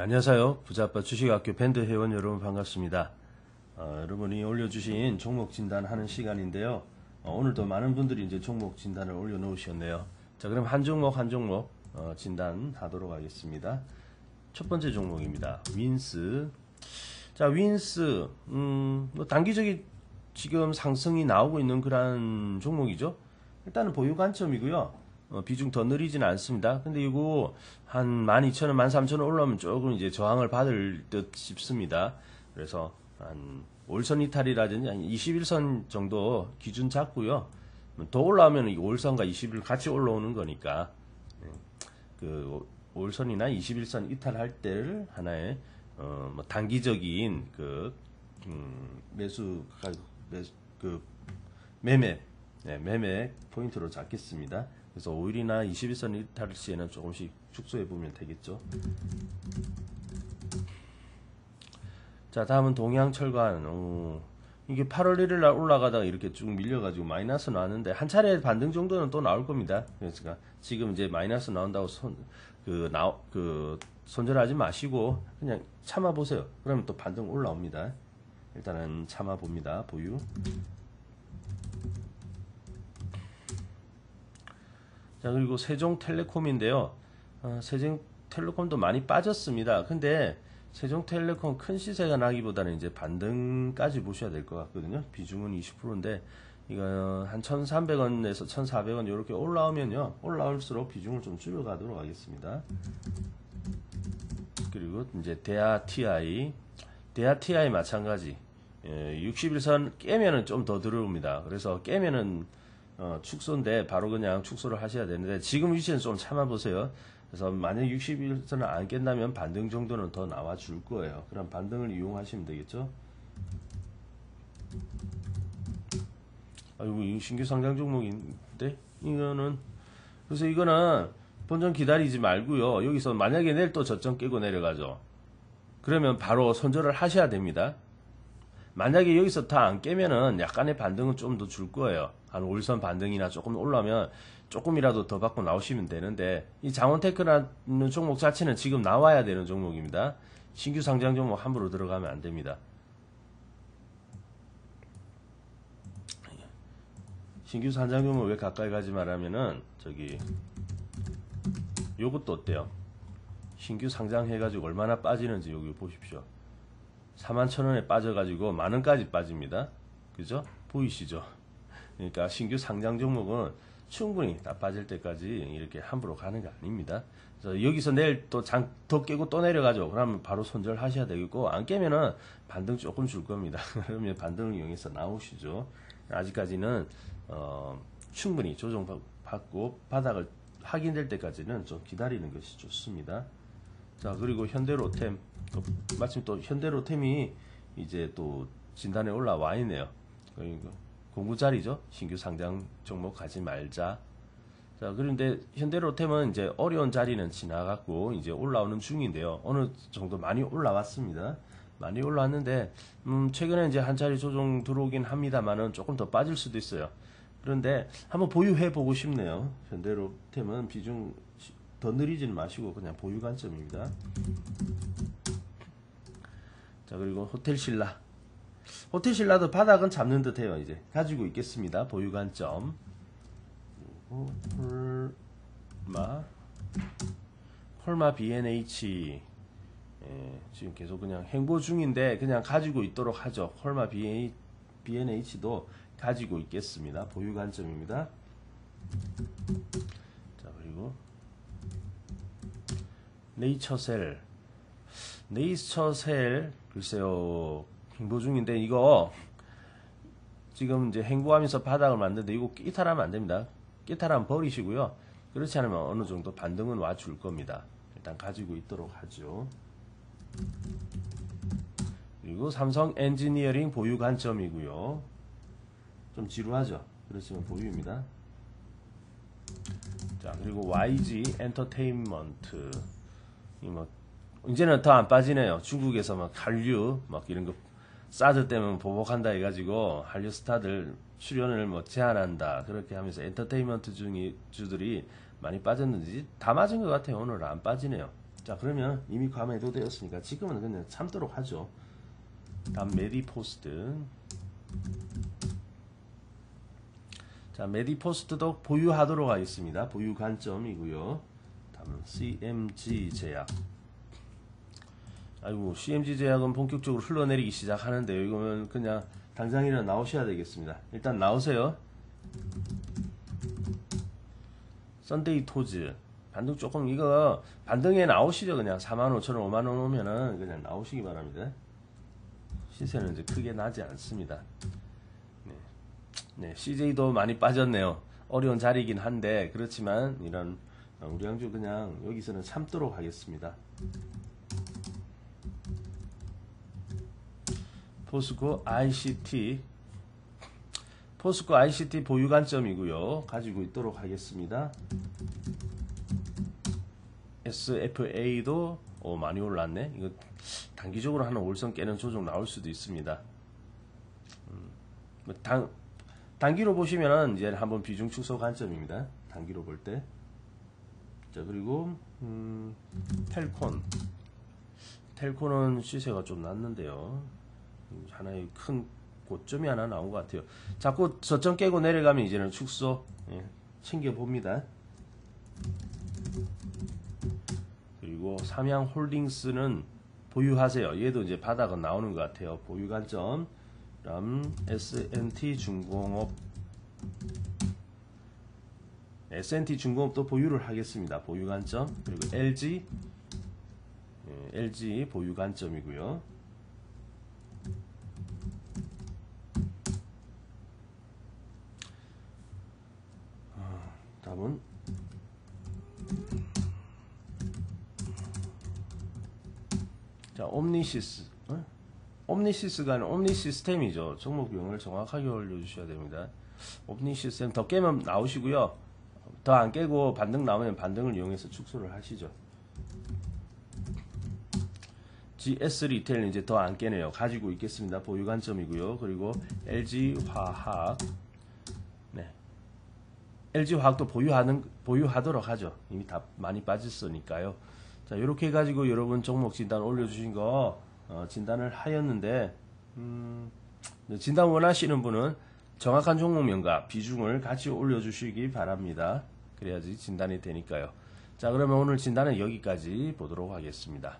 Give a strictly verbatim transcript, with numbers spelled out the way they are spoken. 네, 안녕하세요. 부자아빠 주식학교 밴드 회원 여러분 반갑습니다. 어, 여러분이 올려주신 종목 진단하는 시간인데요. 어, 오늘도 많은 분들이 이제 종목 진단을 올려놓으셨네요. 자, 그럼 한 종목 한 종목 어, 진단하도록 하겠습니다. 첫 번째 종목입니다. 윈스. 자, 윈스 음, 뭐 단기적인 지금 상승이 나오고 있는 그런 종목이죠. 일단은 보유 관점이고요. 어, 비중 더 느리진 않습니다. 근데 이거 한 만 이천 원, 만 삼천 원 올라오면 조금 이제 저항을 받을 듯 싶습니다. 그래서 한 월선 이탈이라든지 한 이십일 선 정도 기준 잡고요. 더 올라오면 월선과 이십일 같이 올라오는 거니까 그 월선이나 이십일 선 이탈할 때를 하나의 어, 뭐 단기적인 그 음, 매수, 매수 그 매매 네, 매매 포인트로 잡겠습니다. 그래서 오일이나 이십일 선 이탈 시에는 조금씩 축소해 보면 되겠죠. 자, 다음은 동양철관. 오, 이게 팔월 일일 날 올라가다가 이렇게 쭉 밀려가지고 마이너스 나왔는데 한 차례 반등 정도는 또 나올 겁니다. 그러니까 지금 이제 마이너스 나온다고 손, 그, 나, 그, 손절하지 마시고 그냥 참아 보세요. 그러면 또 반등 올라옵니다. 일단은 참아 봅니다. 보유. 자, 그리고 세종 텔레콤인데요. 어, 세종 텔레콤도 많이 빠졌습니다. 근데 세종 텔레콤 큰 시세가 나기보다는 이제 반등까지 보셔야 될 것 같거든요. 비중은 이십 퍼센트인데, 이거 한 천삼백 원에서 천사백 원 이렇게 올라오면요. 올라올수록 비중을 좀 줄여가도록 하겠습니다. 그리고 이제 대아티아이. 대아티아이 마찬가지. 예, 육십일 선 깨면은 좀 더 들어옵니다. 그래서 깨면은 어, 축소인데 바로 그냥 축소를 하셔야 되는데 지금 위치는 좀 참아보세요. 그래서 만약 육십일 선을 안 깬다면 반등 정도는 더 나와줄 거예요. 그럼 반등을 이용하시면 되겠죠. 아이고, 신규 상장 종목인데 이거는 그래서 이거는 본전 기다리지 말고요. 여기서 만약에 내일 또 저점 깨고 내려가죠. 그러면 바로 손절을 하셔야 됩니다. 만약에 여기서 다 안 깨면은 약간의 반등은 좀 더 줄 거예요. 한 월선 반등이나 조금 올라오면 조금이라도 더 받고 나오시면 되는데, 이 장원테크라는 종목 자체는 지금 나와야 되는 종목입니다. 신규 상장 종목 함부로 들어가면 안 됩니다. 신규 상장 종목 왜 가까이 가지 말하면은 저기 요것도 어때요? 신규 상장해가지고 얼마나 빠지는지 여기 보십시오. 사만 천 원에 빠져가지고 만 원까지 빠집니다. 그죠? 보이시죠? 그러니까 신규 상장 종목은 충분히 다 빠질 때까지 이렇게 함부로 가는 게 아닙니다. 그래서 여기서 내일 또 장 더 깨고 또 내려가죠. 그러면 바로 손절하셔야 되겠고, 안 깨면은 반등 조금 줄 겁니다. 그러면 반등을 이용해서 나오시죠. 아직까지는 어, 충분히 조정받고 바닥을 확인될 때까지는 좀 기다리는 것이 좋습니다. 자, 그리고 현대로템. 또 마침 또 현대로템이 이제 또 진단에 올라와 있네요. 그러니까 공구자리죠. 신규 상장 종목 가지 말자. 자, 그런데 현대로템은 이제 어려운 자리는 지나갔고 이제 올라오는 중인데요. 어느 정도 많이 올라왔습니다. 많이 올라왔는데 음, 최근에 이제 한 자리 조정 들어오긴 합니다만은 조금 더 빠질 수도 있어요. 그런데 한번 보유해 보고 싶네요. 현대로템은 비중 더 느리지는 마시고 그냥 보유 관점입니다. 자, 그리고 호텔 신라. 호텔 신라도 바닥은 잡는 듯 해요. 이제 가지고 있겠습니다. 보유 관점. 그리고 콜마 콜마 비엔에이치. 예, 지금 계속 그냥 행보 중인데 그냥 가지고 있도록 하죠. 콜마 비엔에이치도 가지고 있겠습니다. 보유 관점입니다. 자, 그리고 네이처셀. 네이처셀 글쎄요, 행보 중인데 이거 지금 이제 행보하면서 바닥을 만드는데 이거 이탈하면 안됩니다. 이탈하면 버리시고요. 그렇지 않으면 어느정도 반등은 와줄 겁니다. 일단 가지고 있도록 하죠. 그리고 삼성 엔지니어링 보유 관점이고요. 좀 지루하죠? 그렇지만 보유입니다. 자, 그리고 와이지엔터테인먼트. 이 뭐 이제는 더 안 빠지네요. 중국에서 막 한류 막 이런 거 사드 때문에 보복한다 해가지고 한류 스타들 출연을 뭐 제한한다 그렇게 하면서 엔터테인먼트 중이 주들이 많이 빠졌는지 다 맞은 것 같아요. 오늘 안 빠지네요. 자, 그러면 이미 과매도되었으니까 지금은 그냥 참도록 하죠. 다음 메디포스트. 자, 메디포스트도 보유하도록 하겠습니다. 보유 관점이고요. 다음은 씨엠지 제약. 아이고, 씨엠지 제약은 본격적으로 흘러내리기 시작하는데요. 이거는 그냥 당장이라도 나오셔야 되겠습니다. 일단 나오세요. 썬데이 토즈. 반등 조금, 이거 반등에 나오시죠. 그냥 사만 오천 원, 오만 원 오면은 그냥 나오시기 바랍니다. 시세는 이제 크게 나지 않습니다. 네. 네, 씨제이도 많이 빠졌네요. 어려운 자리이긴 한데, 그렇지만 이런 우리 양주 그냥 여기서는 참도록 하겠습니다. 포스코 아이씨티. 포스코 아이씨티 보유 관점이고요. 가지고 있도록 하겠습니다. 에스에프에이도 어, 많이 올랐네. 이거 단기적으로 하는 월선 깨는 조정 나올 수도 있습니다. 음, 단, 단기로 보시면 이제 한번 비중 축소 관점입니다. 단기로 볼 때. 자, 그리고 음, 텔콘. 텔콘은 시세가 좀 났는데요. 하나의 큰 고점이 하나 나온 것 같아요. 자꾸 저점 깨고 내려가면 이제는 축소, 예, 챙겨봅니다. 그리고 삼양홀딩스는 보유하세요. 얘도 이제 바닥은 나오는 것 같아요. 보유 관점. 그럼 에스엔티 중공업. 에스엔티 중공업도 보유를 하겠습니다. 보유 관점. 그리고 엘지, 예, 엘지 보유 관점이고요. 어, 답은 자, 옴니시스. 어? 옴니시스가 아니라 옴니시스템이죠. 종목명을 정확하게 올려주셔야 됩니다. 옴니시스템 더 깨면 나오시고요. 더 안 깨고 반등 나오면 반등을 이용해서 축소를 하시죠. 지에스 리테일은 이제 더 안 깨네요. 가지고 있겠습니다. 보유 관점이고요. 그리고 엘지 화학. 네. 엘지 화학도 보유하는, 보유하도록 하죠. 이미 다 많이 빠졌으니까요. 자, 이렇게 해가지고 여러분 종목 진단 올려주신 거 어, 진단을 하였는데, 음, 진단 원하시는 분은 정확한 종목명과 비중을 같이 올려주시기 바랍니다. 그래야지 진단이 되니까요. 자, 그러면 오늘 진단은 여기까지 보도록 하겠습니다.